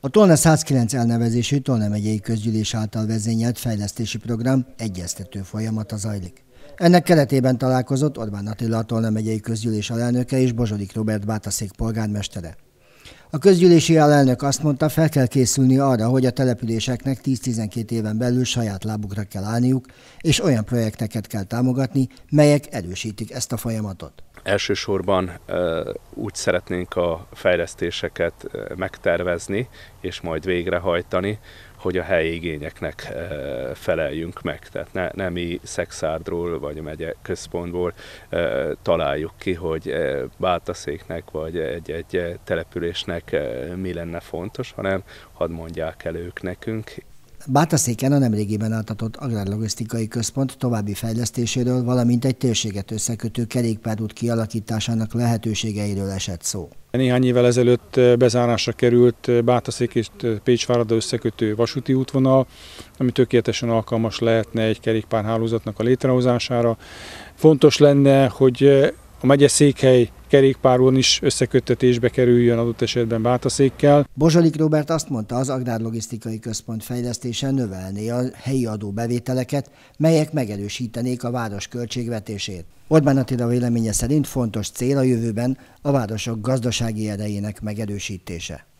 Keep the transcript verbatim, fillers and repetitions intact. A Tolna százkilenc elnevezésű Tolna megyei közgyűlés által vezényelt fejlesztési program egyeztető folyamata zajlik. Ennek keretében találkozott Orbán Attila, a Tolna megyei közgyűlés alelnöke és Bozsolik Róbert, Bátaszék polgármestere. A közgyűlési alelnök azt mondta, fel kell készülni arra, hogy a településeknek tíz-tizenkét éven belül saját lábukra kell állniuk, és olyan projekteket kell támogatni, melyek erősítik ezt a folyamatot. Elsősorban úgy szeretnénk a fejlesztéseket megtervezni és majd végrehajtani, hogy a helyi igényeknek feleljünk meg. Tehát ne, nem mi Szekszárdról vagy a megye központból találjuk ki, hogy Bátaszéknek vagy egy-egy településnek mi lenne fontos, hanem hadd mondják el ők nekünk. Bátaszéken a nemrégiben átadott Agrárlogisztikai Központ további fejlesztéséről, valamint egy térséget összekötő kerékpárút kialakításának lehetőségeiről esett szó. Néhány évvel ezelőtt bezárásra került Bátaszék és Pécsvárad összekötő vasúti útvonal, ami tökéletesen alkalmas lehetne egy kerékpárhálózatnak a létrehozására. Fontos lenne, hogy a megyeszékhely kerékpáron is összeköttetésbe kerüljön adott esetben Bátaszékkel. Bozsolik Róbert azt mondta, az Agrárlogisztikai Központ fejlesztése növelné a helyi adóbevételeket, melyek megerősítenék a város költségvetését. Orbán Attila véleménye szerint fontos cél a jövőben a városok gazdasági erejének megerősítése.